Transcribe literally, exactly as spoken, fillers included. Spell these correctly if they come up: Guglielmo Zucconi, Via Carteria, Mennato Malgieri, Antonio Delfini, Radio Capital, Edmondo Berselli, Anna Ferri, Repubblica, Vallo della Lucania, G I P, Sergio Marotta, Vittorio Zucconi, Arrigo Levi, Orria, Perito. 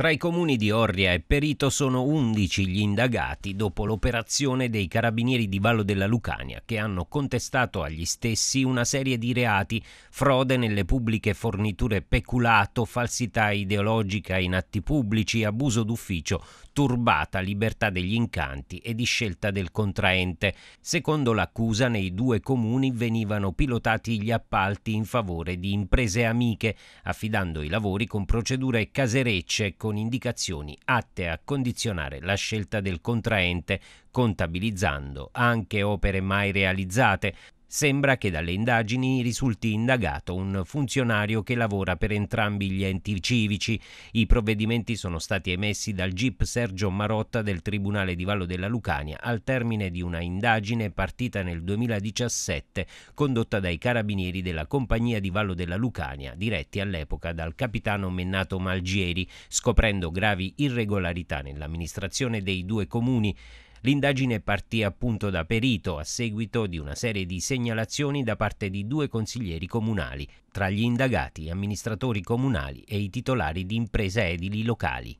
Tra i comuni di Orria e Perito sono undici gli indagati dopo l'operazione dei carabinieri di Vallo della Lucania, che hanno contestato agli stessi una serie di reati: frode nelle pubbliche forniture, peculato, falsità ideologica in atti pubblici, abuso d'ufficio, turbata libertà degli incanti e di scelta del contraente. Secondo l'accusa, nei due comuni venivano pilotati gli appalti in favore di imprese amiche, affidando i lavori con procedure caserecce, con indicazioni atte a condizionare la scelta del contraente, contabilizzando anche opere mai realizzate. Sembra che dalle indagini risulti indagato un funzionario che lavora per entrambi gli enti civici. I provvedimenti sono stati emessi dal G I P Sergio Marotta del Tribunale di Vallo della Lucania al termine di una indagine partita nel duemiladiciassette, condotta dai carabinieri della compagnia di Vallo della Lucania, diretti all'epoca dal capitano Mennato Malgieri, scoprendo gravi irregolarità nell'amministrazione dei due comuni. L'indagine partì appunto da Perito a seguito di una serie di segnalazioni da parte di due consiglieri comunali, tra gli indagati amministratori comunali e i titolari di imprese edili locali.